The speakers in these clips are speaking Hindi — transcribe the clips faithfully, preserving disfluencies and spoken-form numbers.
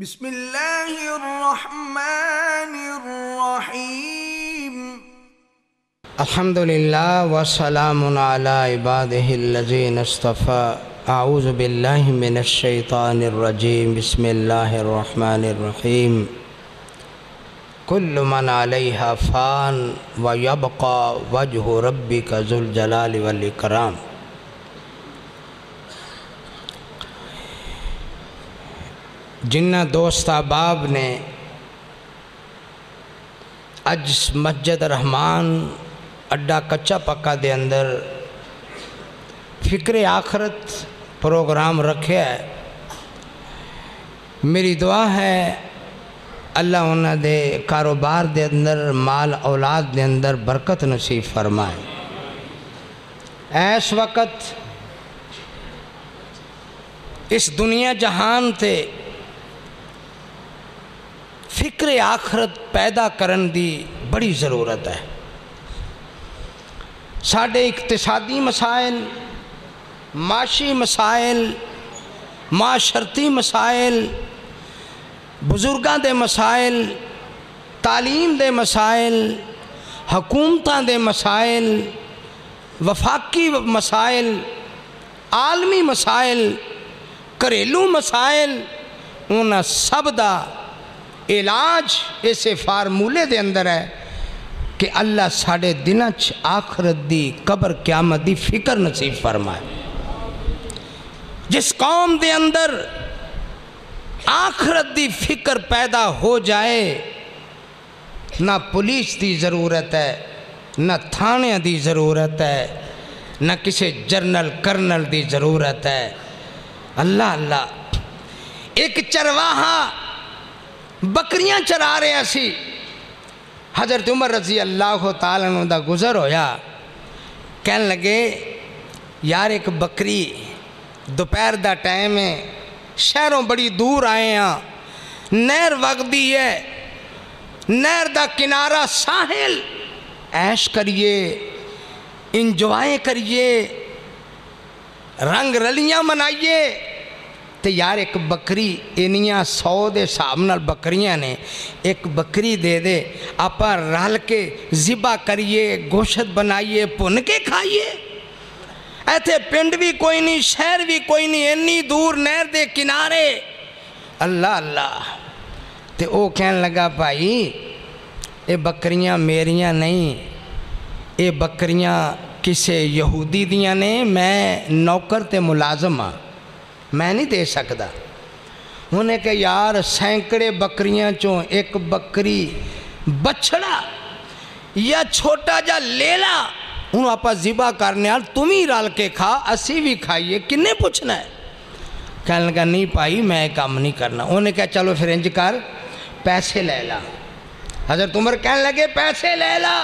बिस्मिल्लाहिर्रहमानिर्रहीम अल्हम्दुलिल्लाह वस्सलामुन अला इबादिहिल्लज़ीन इस्तफ़ा। आऊज़ु बिल्लाहि मिनश्शैतानिर्रजीम। बिस्मिल्लाहिर्रहमानिर्रहीम। कुल्लु मन अलैहा फ़ान व यबक़ा वजहु रब्बिका ज़ुल जलालि वल इकराम। जिन्ना दोस्त अहबाब ने अज मस्जिद रहमान अड्डा कच्चा पक्का दे अंदर फिक्र आखरत प्रोग्राम रखे है। मेरी दुआ है अल्लाह उन्हें दे कारोबार दे अंदर माल औलाद दे अंदर बरकत नसीब फरमाए। ऐस वक़्त इस दुनिया जहान ते फिक्र आखरत पैदा करन दी बड़ी ज़रूरत है। साढ़े इकतसादी मसाइल, माशी मसाइल, माशरती मसाइल, बुजुर्गां दे मसाइल, तालीम दे मसाइल, हकूमतां दे मसाइल, वफाकी मसाइल, आलमी मसाइल, घरेलू मसाइल, उन्हां सब दा इलाज इस फार्मूले दे अंदर है कि अल्लाह साढ़े दिन च आखरत दी कबर क्यामत दी फिक्र नसीब फरमाए। जिस कौम दे अंदर आखरत दी फिक्र पैदा हो जाए, ना पुलिस दी ज़रूरत है, ना थाने दी ज़रूरत है, ना किसी जरनल कर्नल दी ज़रूरत है। अल्लाह अल्लाह, एक चरवाहा बकरियां चरा रहा सी। हज़रत उमर रजी अल्लाह तआला अन्हु दा गुजर होया। कहन लगे, यार एक बकरी दोपहर दा टाइम है, शहरों बड़ी दूर आए हैं, नहर वगदी है, नहर दा किनारा साहिल, ऐश करिए, इंजॉय करिए, रंग रलियां मनाइए। तो यार एक बकरी इनिया सौ के हिसाब न बकरियां ने, एक बकरी दे दे, आप रल के जिबा करिए, गोश्त बनाइए, भुन के खाइए। ऐसे पिंड भी कोई नहीं, शहर भी कोई नहीं, इन्नी दूर नहर के किनारे। अल्लाह अल्लाह। तो वह कहन लगा, भाई ये बकरियां मेरिया नहीं, ये बकरियां किसी यहूदी दियां ने, मैं नौकर ते मुलाजम हाँ, मैं नहीं दे सकता। उन्हें कहा, यार सैकड़े बकरियां चो एक बकरी बछड़ा या छोटा जा ले ला, हूँ आप जिबा करने, तुम ही रल के खा, असी भी खाइए, किन्ने पूछना है। कहने लगा, नहीं भाई मैं काम नहीं करना। उन्हें कहा, चलो फिर इंज कर, पैसे ले ला। हज़रत उमर कहने लगे, पैसे ले ला।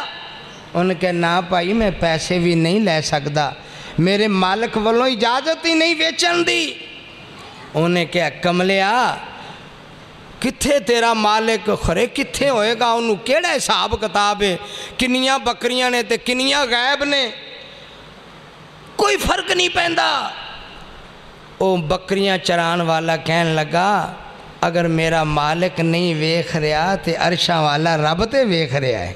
उन्हें कहा, ना भाई मैं पैसे भी नहीं ले सकता, मेरे मालिक वालों इजाजत ही नहीं बेचन दी। उन्हें क्या, कमलिया किथे तेरा मालिक, खरे किथे होएगा, उन्होंने केड़ा हिसाब किताब है, किनिया बकरियां ने ते किनिया गैब ने, कोई फर्क नहीं पैंदा। ओ बकरियां चरान वाला कहन लगा, अगर मेरा मालिक नहीं वेख रहा ते अरशा वाला रब ते वेख रहा है,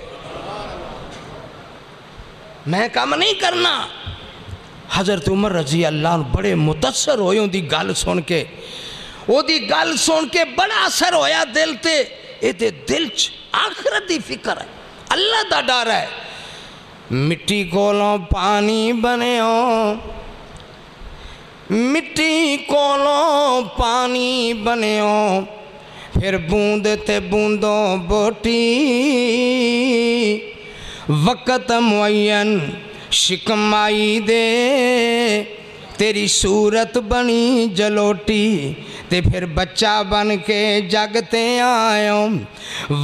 मैं काम नहीं करना। हज़रत उमर रजी अल्लाह बड़े मुतासर होए उनकी गल सुन के, उनकी गल सुन के बड़ा असर होया दिल ते। इहदे दिल च आखरत दी फिक्र है, अल्लाह दा डर है। मिट्टी कोलों पानी बनियो, मिट्टी कोलों पानी बनियो, फिर बूंद ते बूंदों बोटी, वक़्त मुअय्यन शिकमाई दे, तेरी सूरत बनी जलोटी, ते फिर बच्चा बन के जगते आयो,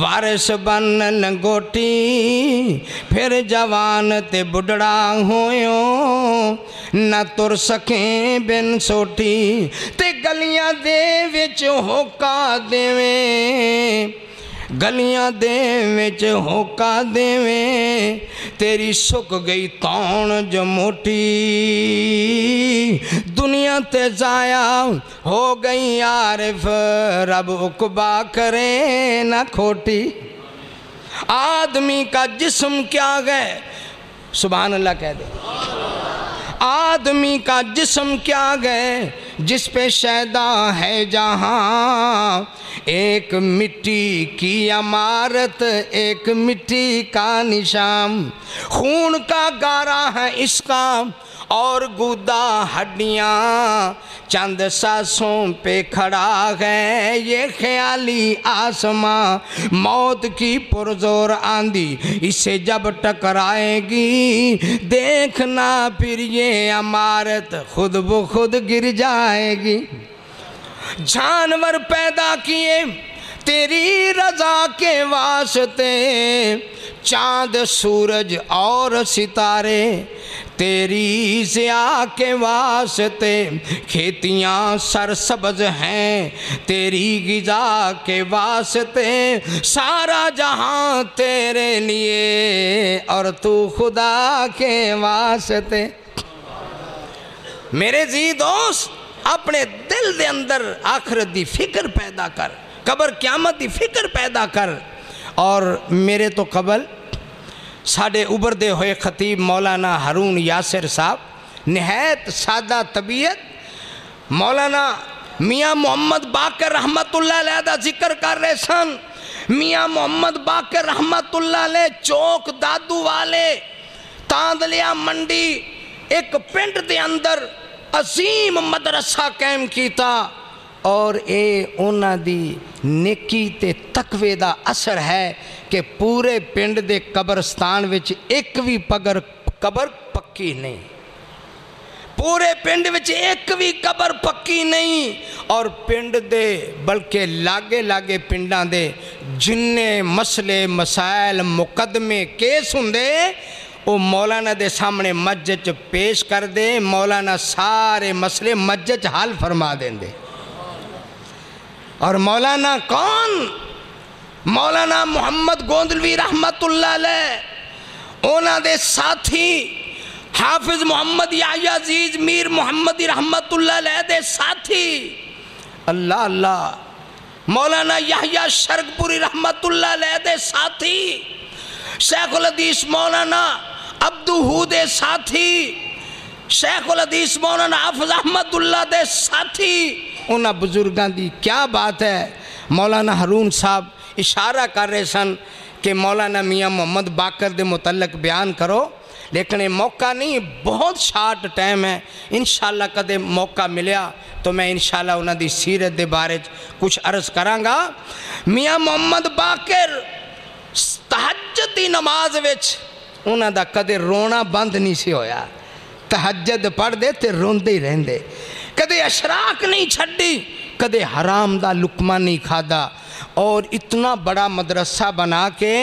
वारिस बन लंगोटी, फिर जवान ते बुढ़ा होयो, ना तुर सकें बिन सोटी, ते गलियां दे विच होका देवें, गलियां देवे च होका देवे तेरी सुक गई तौण जो मोटी दुनिया ते जाया हो गई आरिफ रब उकबा करे ना खोटी। आदमी का जिस्म क्या गए, सुभान अल्लाह कह दे, आदमी का जिस्म क्या गए जिस पे शैदा है जहां एक मिट्टी की इमारत एक मिट्टी का निशान। खून का गारा है इसका और गुदा हड्डियां चंद सांसों पे खड़ा है ये ख्याली आसमां। मौत की पुरजोर आंधी इसे जब टकराएगी देखना फिर ये इमारत खुद ब खुद गिर जाएगी। जानवर पैदा किए तेरी रजा के वास्ते चाँद सूरज और सितारे तेरी ज़िया के वास्ते। खेतियाँ सरसब्ज़ हैं तेरी ग़िज़ा के वास्ते। सारा जहाँ तेरे लिए और तू खुदा के वास्ते। मेरे जी दोस्त अपने दिल के अंदर आखिरत की फिक्र पैदा कर, कबर क्यामत की फिक्र पैदा कर। और मेरे तो कबल साढ़े उभरते हुए खतीब मौलाना हारून यासिर साहब, नहायत सादा तबीयत मौलाना मियाँ मोहम्मद बाक़र रहमतुल्लाह अलैह दा जिक्र कर रहे सन। मियाँ मोहम्मद बाक़र रहमतुल्लाह अलैह चौक दादू वाले तांदलिया मंडी एक पिंड के अंदर अजीम मदरसा कायम किया और ये उन्हां दी नेकी ते तकवे दा असर है कि पूरे पिंड दे कब्रस्तान विच एक भी पगर कबर पक्की नहीं, पूरे पिंड विच एक भी कबर पक्की नहीं। और पिंड दे बल्कि लागे लागे पिंडां दे जिन्ने मसले मसाइल मुकदमे केस हुंदे वो मौलाना दे सामने मस्जिद च पेश कर दे, मौलाना सारे मसले मस्जिद च हल फरमा देंदे। और मौलाना कौन, मौलाना मोहम्मद गोंदलवी रहमतुल्लाह अलैह, उन्हां दे साथी हाफिज मोहम्मद याहिया अजीज मीर मोहम्मदी रहमतुल्लाह अलैह दे साथी अल्लाह अल्लाह मौलाना याहिया शरगपुरी रहमतुल्लाह अलैह दे साथी शेखुल हदीस मौलाना अब्दुहू दे साथी शेखुल हदीस मौलाना हाफिज अहमदुल्लाह दे साथी। उन्हां बुजुर्गों की क्या बात है। मौलाना हारून साहब इशारा कर रहे सन कि मौलाना मियाँ मोहम्मद बाक़र दे मुतलक बयान करो, लेकिन ये मौका नहीं, बहुत शार्ट टाइम है। इंशाल्लाह कदे मौका मिलया तो मैं इंशाल्लाह उन्हां दी सीरत दे बारे कुछ अर्ज़ करांगा। मियाँ मोहम्मद बाक़र तहज्जुद दी नमाज विच उन्हां दा कदे रोना बंद नहीं सी होया, तहज्जुद पढ़दे ते रोंदे ही रहंदे, कदे अशराक नहीं छड्डी, कदे हराम दा लुकमा नहीं खादा। और इतना बड़ा मदरसा बना के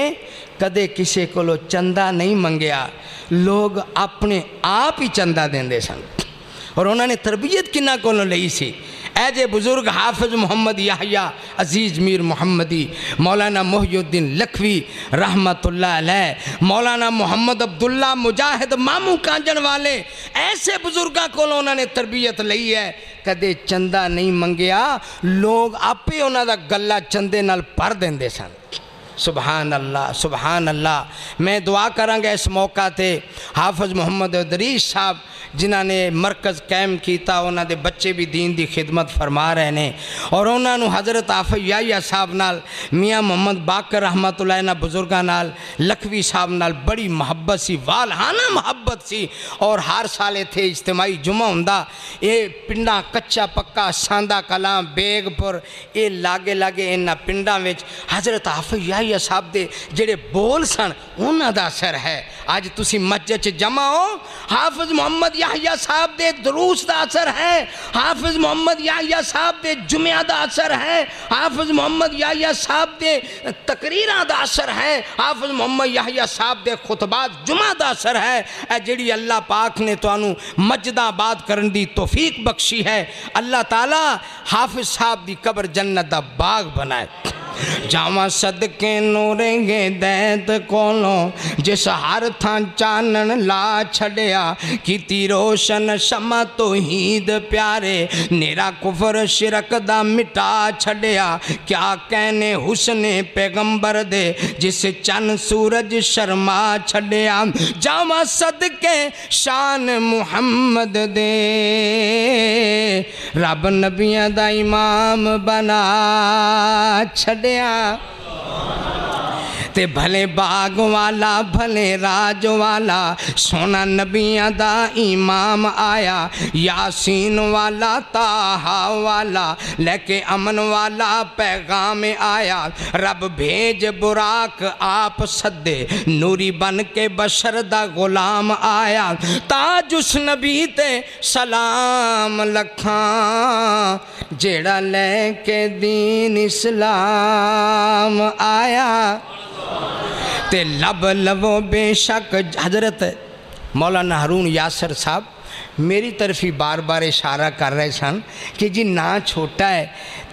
कदे किसी कोलो चंदा नहीं मंगया, लोग अपने आप ही चंदा देंदे सन। और उन्होंने तरबियत किन्ना कोलों लई सी, ऐजे बुजुर्ग हाफिज मोहम्मद याहिया अजीज मीर मोहम्मदी, मौलाना मोहियुद्दीन लखवी रहमतुल्लाह अलैह, मौलाना मोहम्मद अब्दुल्ला मुजाहिद मामू कांजन वाले, ऐसे बुजुर्गों को उन्होंने तरबियत लई है। कदे चंदा नहीं मंगया, लोग आपे उन्हों दा गला चंदे नाल भर देंदे सन। सुभान अल्लाह सुभान अल्लाह। मैं दुआ करांगा इस मौका ते हाफिज मोहम्मद इदरीस साहब जिन्हां ने मरकज़ कायम किया, उन्हां दे बच्चे भी दीन दी खिदमत फरमा रहे ने। और उन्होंने हज़रत हाफिज याहिया साहब नाल मियाँ मोहम्मद बाक़र रहमतुल्लाह अलैह बुजुर्गां नाल लखवी साहब नाल बड़ी मुहब्बत सी, वालहाना मुहब्बत सी। और हर साल इत्थे इज्तिमाई जुमा हुंदा, ये पिंडा कच्चा पक्का सांदा कलां बेगपुर ये लागे लागे इन्हां पिंडां विच हज़रत हाफिज याहिया साहब दे जिहड़े बोल सन उन्हां दा असर है। अज तुसीं मस्जिद च जमा हो, हाफिज मोहम्मद याहिया साहब दे दरूस दा असर है, हाफिज मोहम्मद याहिया साहब दे जुम्या दा असर है, हाफिज मोहम्मद याहिया साहब दे तकरीरां दा असर है, हाफिज मोहम्मद याहिया साहब दे खुतबात जुमा दा असर है। ए जिहड़ी अल्लाह पाक ने तुहानू मजदाबाद करन दी तौफीक बख्शी है, अल्लाह ताला हाफिज साहब दी कब्र जन्नत दा बाग बनाए। जावा सदके नूरेंगे दैत कोलों जिस हर थां चानन ला छड़िया कीती रोशन शमा तौहीद प्यारे नेरा कुफर शिरक दा मिटा छड़िया क्या कहने हुस्ने पैगंबर दे जिस चन सूरज शर्मा छड़िया जावा सदके शान मुहम्मद दे रब नबियां दा इमाम बना छड़िया ते भले बाग वाला भले राज वाला सोना नबियां दा इमाम आया यासीन वाला ताहा वाला लेके अमन वाला पैगाम आया रब भेज बुराक आप सदे नूरी बन के बशर दा गुलाम आया ताज उस नबी ते सलाम लखा जेड़ा लेके दीन इस्लाम आया ते लब लवो बेशक हजरत मौलाना हारून यासर साहब मेरी तरफ ही बार बार इशारा कर रहे सन कि जी ना छोटा है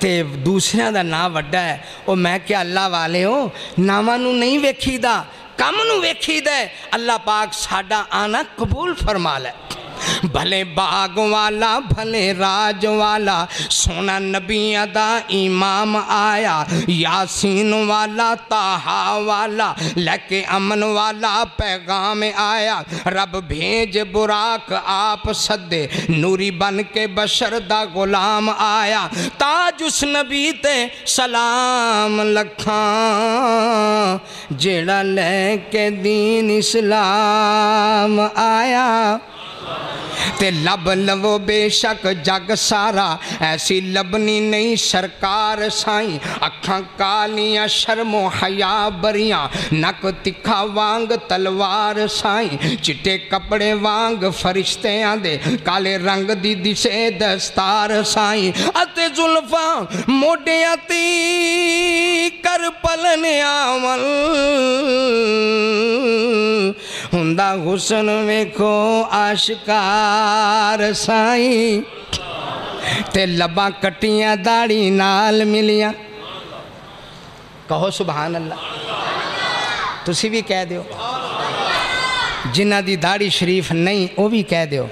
तो दूसरों का ना वड्डा है और मैं क्या अल्लाह वाले हो नावां नूं नहीं वेखीदा कम नूं वेखीदा है अल्लाह पाक साडा आना कबूल फरमा लै भले बाग वाला भले राज वाला सोना नबियां दा इमाम आया यासीन वाला ताहा वाला लेके अमन वाला पैगाम आया रब भेज बुराक आप सदे नूरी बन के बशर दा गुलाम आया ताज उस नबी ते सलाम लखा जेड़ा लेके दीन इस्लाम आया ते लब लवो बेशक जग सारा ऐसी लबनी नहीं सरकार साई अखां कालियां शर्मो हया बरियां नक तिखा वांग तलवार साई चिट्टे कपड़े वांग फरिश्ते आंदे काले रंग दी दिशे दस्तार साई अते जुल्फा मोडियां ती कर पलने आवल हुंदा हुस्न वेखो आशकार साईं ते लबां कटियां दाढ़ी नाल मिलियां कहो सुभान अल्लाह तुसी भी कह दियो जिन्हां दी दाढ़ी शरीफ नहीं वो भी कह दियो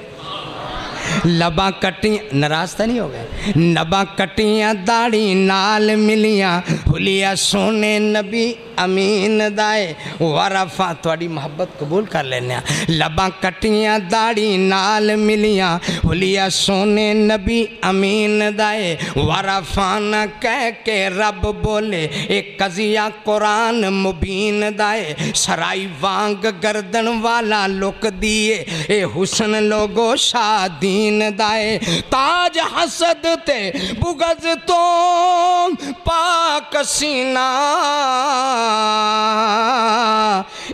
लबां कटियां नाराज़ तो नहीं हो गए लबां कटियां दाढ़ी नाल मिलियां हुलिया सोने नबी अमीन दाए वरफा थोड़ी मोहब्बत कबूल कर लेने लबां कटियां दाढ़ी नाल मिलियां हुलिया सोने नबी अमीन दाए वरफा न कह के रब बोले एक कजिया कुरान मुबीन दाए सराई वांग गर्दन वाला लुक दिए ए हुसन लोगो शादीन दाए ताज हसद ते बुगज तो पाक सीना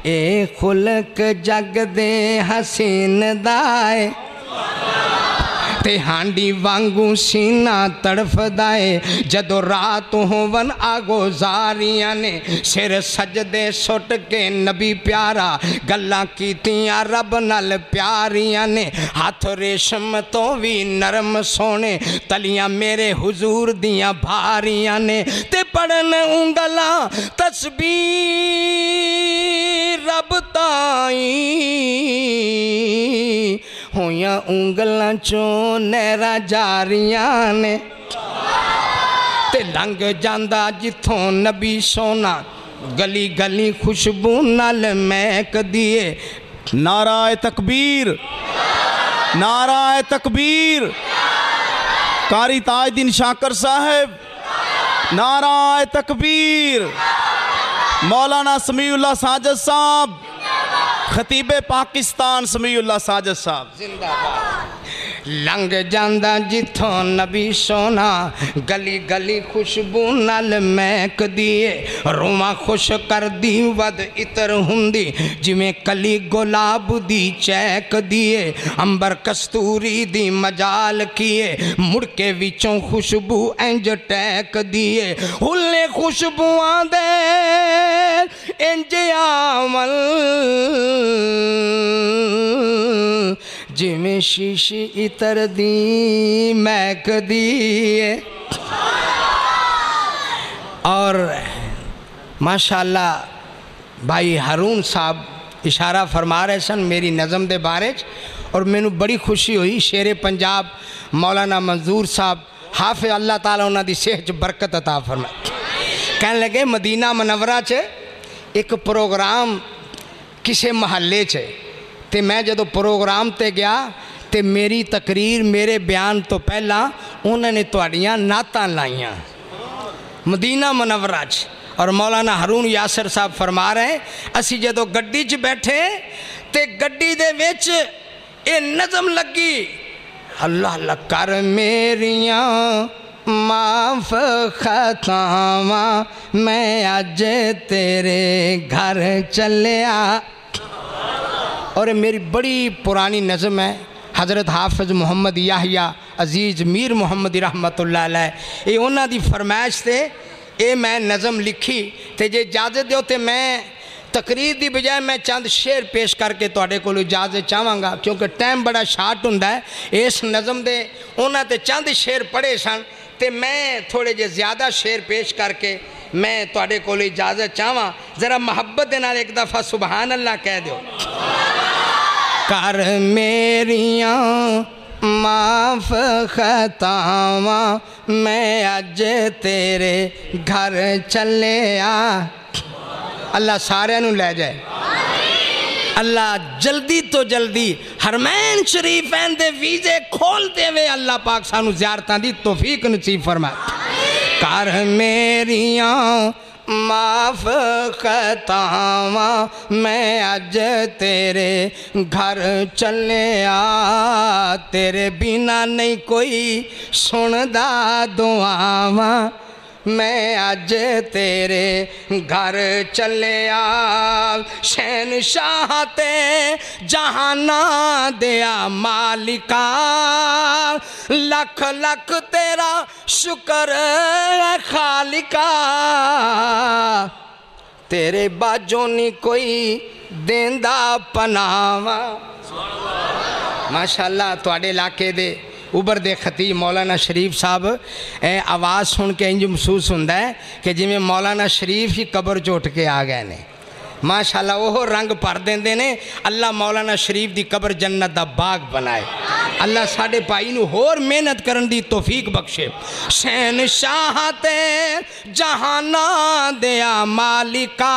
ए खुलक जग दे हसीन दाए ते हांडी वांगू सीना तड़फदा है जदों रात होवन आगोजारियां ने सिर सजदे सुट के नबी प्यारा गल्लां कीतियां रब नाल प्यारियां ने हाथ रेशम तो भी नरम सोने तलियां मेरे हुजूर दियां भारियां ने ते पढ़न उंगलां तस्बीह रब ताईं होया उंगलां चों नहरां जारियां ने ते लंघ जांदा जिथों नबी सोना गली गली खुशबू नाल महक दिए नाराए तकबीर नाराए तकबीर कारी ताजदीन शाकर साहब नाराए तकबीर मौलाना समीउल्लाह साजद साहब खतीबे पाकिस्तान समीउल्लाह साजद साहब जिंदाबाद लंघ जांदा जिथों नबी सोना गली गली खुशबू नाल महक दिए रोमा खुश कर दी वद इतर हुंदी जिमें कली गुलाब दी चैक दिए अंबर कस्तूरी दी मजाल किए मुड़के विचों खुशबू इंज टैक दिए हुले खुशबू आंदे इंज आमल जिमें शीशी इतर दी महक दिए और माशाल्लाह भाई हारून साहब इशारा फरमा रहे सन मेरी नज़म दे बारेज और मैनू बड़ी खुशी हुई। शेर पंजाब मौलाना मंजूर साहब हाफिज़ अल्लाह ताला उन्हां दी सेहत बरकत अता फरमाए कहने लगे मदीना मनवरा च एक प्रोग्राम किसे महल्ले च ते मैं जदों प्रोग्राम ते गया ते मेरी तकरीर मेरे बयान तो पहला उन्होंने तुहाड़ियां नातां लाइयां मदीना मनवरा च। और मौलाना हारून यासर साहब फरमा रहे हैं असी जदों गड्डी च बैठे तो गड्डी दे विच ये नज़म लगी अल्लाह लकर मेरिया माफ खतावां मैं अज तेरे घर चलिया। और मेरी बड़ी पुरानी नज़म है हज़रत हाफिज़ मुहम्मद याहिया अजीज़ मीर मुहम्मद रहमतुल्लाह अलैह ये उन्हां दी फरमाइश से ये मैं नज़म लिखी तो जे इजाजत दो तो मैं तकरीर की बजाय मैं चंद शेर पेश करके तुहाडे कोल इजाजत चाहांगा क्योंकि टाइम बड़ा शार्ट हुंदा है। इस नज़म दे उन्हां ते चंद शेर पढ़े सन तो मैं थोड़े जे ज़्यादा शेर पेश करके मैं तुहाडे कोल इजाजत चाहां। ज़रा मुहब्बत दे नाल एक दफ़ा सुबहान अल्लाह कह दिओ। कर मेरियां माफ खतावां मैं अज तेरे घर चलिया। अल्लाह सारे नू ले जाए। अल्लाह जल्दी तो जल्दी हरमैन शरीफैन दे वीजे खोल देवे। अल्लाह पाक सानू ज़ियारतां दी तौफीक नसीब फरमाए। कर मेरियां माफ खतावां मैं अज तेरे घर चलिया। तेरे बिना नहीं कोई सुनदा दुआवां मैं अज तेरे घर चलिया। शहन शाह ते जहाना दिया मालिका लख लख तेरा शुक्र है खालिका। तेरे बाजों नी कोई देंदा पनावा। माशाल्लाह तुहाडे इलाके दे उबर दे खतीब मौलाना शरीफ साहब आवाज़ सुन के इंज महसूस होंदा है कि जिमें मौलाना शरीफ ही कबर च उठ के आ गए ने। माशाल्लाह वो रंग भर देंदे ने। अल्लाह मौलाना शरीफ दी कबर जन्नत दा बाग बनाए। अल्लाह साढ़े भाई नू होर मेहनत करन दी तौफीक बख्शे। शहन शाह ते जहाना दिया मालिका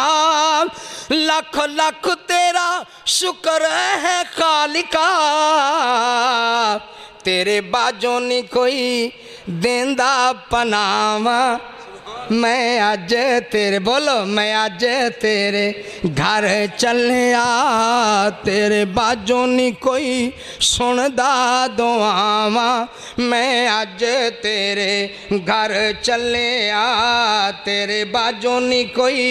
लख लख तेरा शुक्र है खालिका। तेरे बाजों नी कोई देंदा पनावा मैं अज तेरे बोलो मैं अज तेरे घर चलिया। तेरे बाजों नी कोई सुनदा दुआवा मैं अज तेरे घर चलिया। तेरे बाजों नी कोई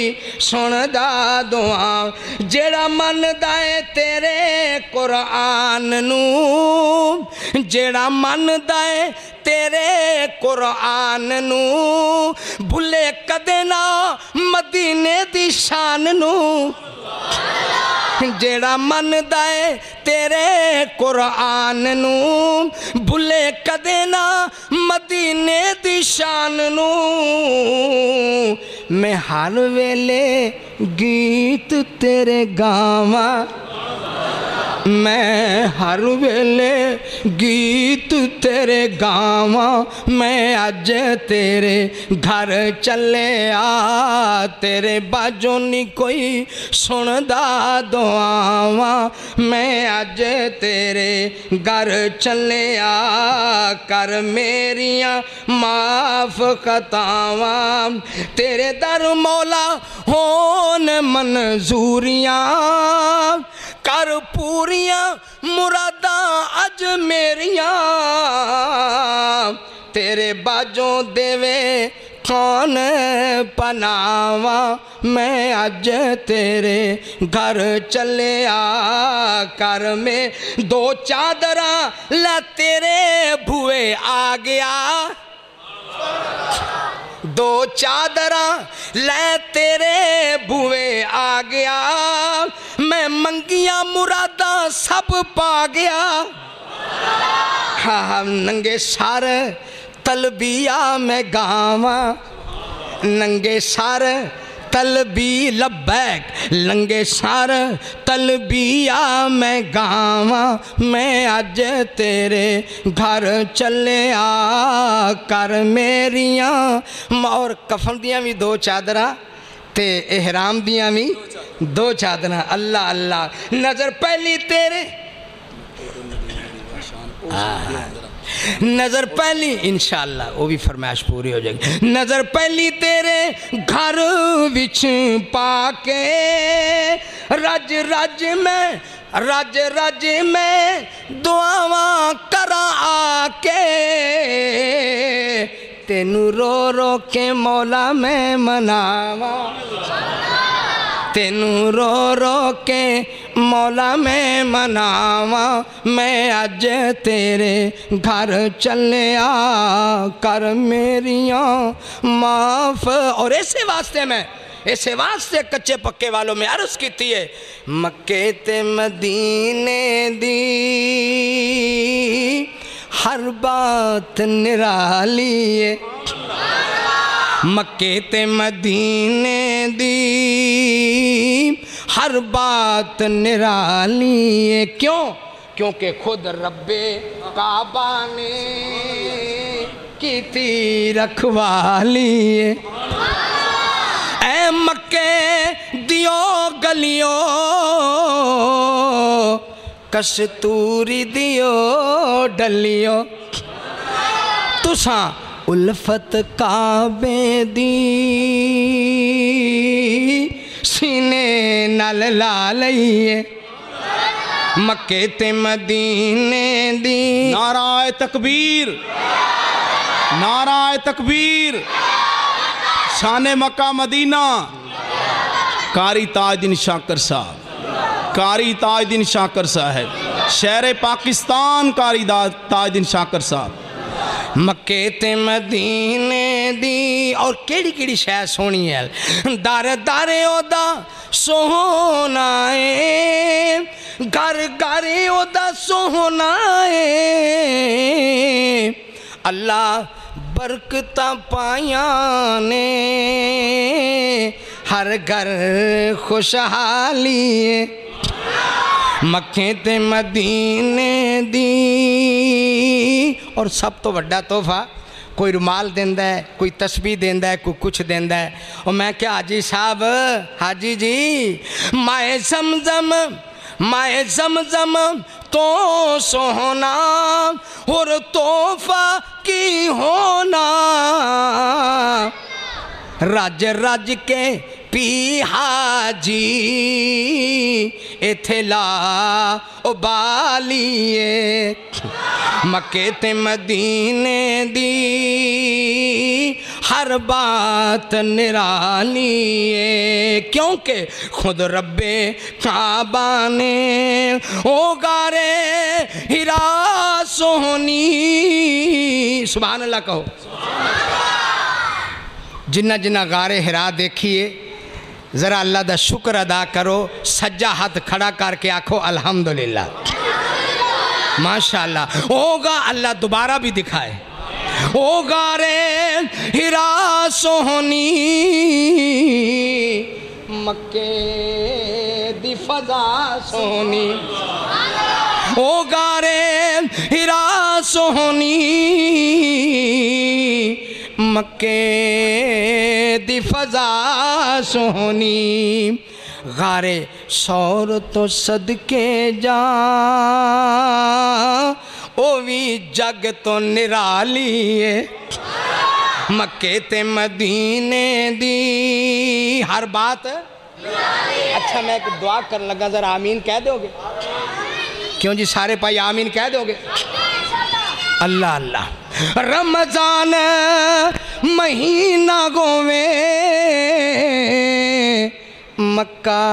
सुनदा दुआ जेड़ा मनदा है तेरे कुरान नू। जेड़ा मनदा है तेरे कुरान नू भुले कदे ना मदीने दी शान नू। जेड़ा मनदा है तेरे कुरान नू भुले कदे ना मदीने दी शान नू। मैं हर वेले गीत तेरे गावां मैं हर वेले गीत तेरे गावां मैं अज तेरे घर चलिया। तेरे बाजों नी कोई सुनदा दुआवां मैं अज तेरे घर चलिया। कर मेरियां माफ खतावां तेरे दर मौला होन मंजूरियां। कर पूरियां मुरादां अज मेरियां तेरे बाजों देवे कौन पनावा मैं अज तेरे घर चलिया। कर में दो चादरा ला तेरे भुए आ गया। दो चादरा ले तेरे भुए आ गया मैं मंगिया मुरादा सब पा गया। हाँ नंगे सार तलबिया मैं गावा नंगे सार तलबी लब्बैक, लंगे सार तलबिया मैं गावा, मैं अज तेरे घर चले आ, कर मेरिया और कफन दियाँ भी दो चादर ते एहराम दियाँ भी दो चादर। अल्लाह अल्लाह, नज़र पहली तेरे, नज़र पहली इंशाअल्लाह वो भी फरमाइश पूरी हो जाएगी। नज़र पहली तेरे घर विच पाके, रज रज में रज रज में दुआवां करा आके, तेनू रो रो के मौला मैं मनावा, तेनू रो रो के मौला मैं मनावा, मैं अज तेरे घर चलिया, कर मेरिया माफ। और ऐसे वास्ते मैं ऐसे वास्ते कच्चे पक्के वालों में अर्ज की है, मक्के ते मदीने दी हर बात निराली है, मक्के ते मदीने दी हर बात निराली है। क्यों? क्योंकि खुद रब्बे काबा ने की थी रखवाली है। ऐ मक्के दियो गलियों, कस्तूरी दियो डलियों, तुसा उल्फत काबे दी सीने नाल ला लईए। मक्के ते मदीने दी, नाराए तकबीर, नाराए तकबीर, शाने मक्का मदीना। कारी ताजुद्दीन शाकिर साहब, कारी ताजुद्दीन शाकिर साहब, शहर पाकिस्तान कारी ताजुद्दीन शाकिर साहब। मक्के ते मदीने दी और केड़ी केड़ी शह सोनी है, दारे दारे ओदा सोहना है, घर घर ओदा सोहना है। अल्लाह बरकता पाया ने, हर घर खुशहाली है। मक्के ते मदीने दी, और सब तो वड्डा तोहफा कोई रुमाल देंदा है, कोई तस्बीह देंदा है, कोई कुछ देंदा है। और मैं क्या हाजी साहब, हाजी जी, माए जमजम, माए जमजम तो सोहना, और तोहफा की होना, रज रज के पी हाजी इथे ला उबालिए। मक्के ते मदीने दी हर बात निरालिए, क्योंकि खुद रब्बे काबा ने ओ गारे हिरा सोहनी। सुभान अल्लाह कहो। जिन्ना जिन्ना गारे हिरा देखिए, ज़रा अल्लाह दा शुक्र अदा करो, सज्जा हाथ खड़ा करके आखो अल्हम्दुलिल्लाह, माशाल्लाह। होगा अल्लाह दोबारा भी दिखाए, होगा रे हिरा सोहनी, मक्के दी फजा सोहनी, होगा रे हिरा सोहनी, मक्के दी फजा सोहनी। गारे सौर तो सदके जा, ओ भी जग तो निराली है। मक्के ते मदीने दी हर बात। अच्छा मैं एक दुआ कर लगा, जरा आमीन कह दोगे? क्यों जी सारे भाई आमीन कह दोगे? अल्लाह अल्लाह। रमजान महीना गोवे, मक्का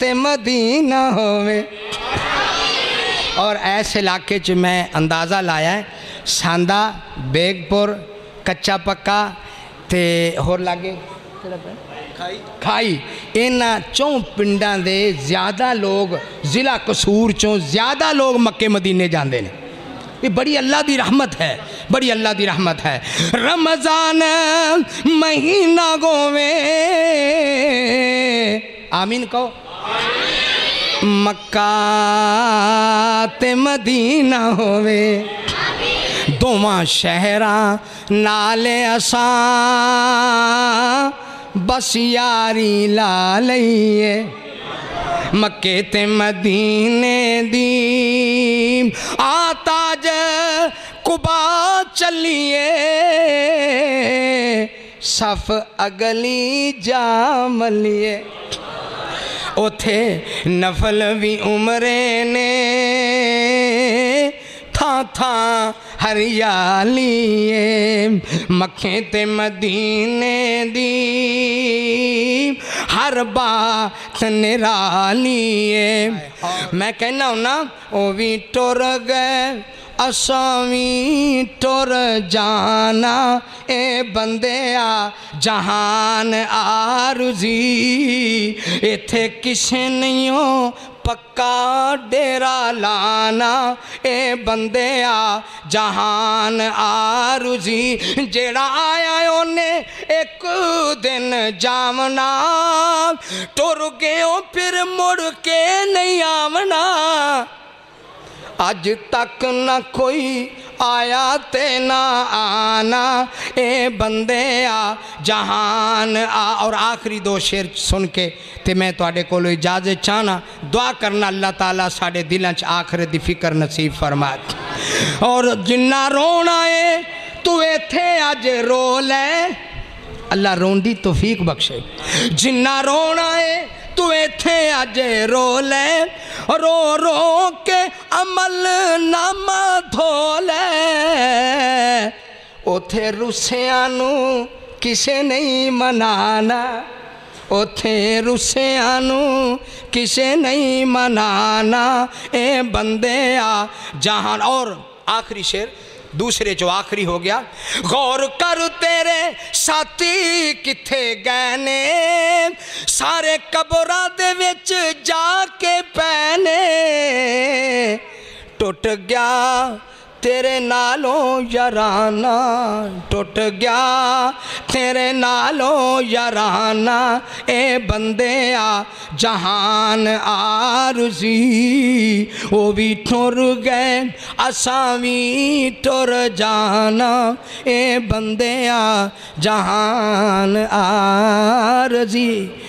ते मदीना होवे। और ऐसे इलाके च मैं अंदाज़ा लाया है, सांदा, बेगपुर, कच्चा पक्का ते होर लागे खाई, खाई इन्हां चौं पिंडां दे ज़्यादा लोग, ज़िला कसूर चों ज़्यादा लोग मक्के मदीने जांदे ने। ये बड़ी अल्लाह दी रहमत है। बड़ी अल्लाह दी रहमत है। रमजान महीना गोवे आमीन कहो, मक्का ते मदीना होवे दोवां शहरा नाले असा बस यारी ला लईए। मक्के ते मदीने दी आता ज कुबा चलिए सफ अगली जामलिए। उथे नफल भी उमरे ने था था हरियालिए। मक्के ते मदीने दी हर बात निरालिए। मैं कहना हूँ ना ओ भी टुर गए असावी टुर जाना ए बंदेया जहान आरुजी इथे किसे नहीं हो पक्का डेरा लाना ए बंदेया जहान आरुजी। जेड़ा आया ओने एक दिन जामना टुर गयो फिर मुड़ के नहीं आवना। अज तक ना कोई आया ते ना आना ए बंदे आ जहान आ। और आखिरी दो शेर सुन के ते मैं तुहाडे कोलों इजाजत चाहना। दुआ करना अल्लाह ताला साढ़े दिलों च आखिरत दी फिक्र नसीब फरमा। और जिन्ना रोना है तू इत्थे अज रो लै अल्लाह रोन दी तौफीक बख्शे। जिन्ना रोना है तू इत्थे अज रो लै रो रो के अमल नामा धो लै। उथे रुस्सियां नू किसे नहीं मनाना उथे रुस्सियां नू किसे नहीं मनाना ए बंदेया जहान। और आखिरी शेर दूसरे जो आखिरी हो गया। गौर कर तेरे साथी किथे गए ने सारे कबरां दे विच जाके पैने। टुट गया तेरे नालों याराना टुट गया तेरे नालों याराना ए बंदेया जहान आरज़ी। वो भी टुर गए असां भी टुर जाना ए बंदेया जहान आरज़ी।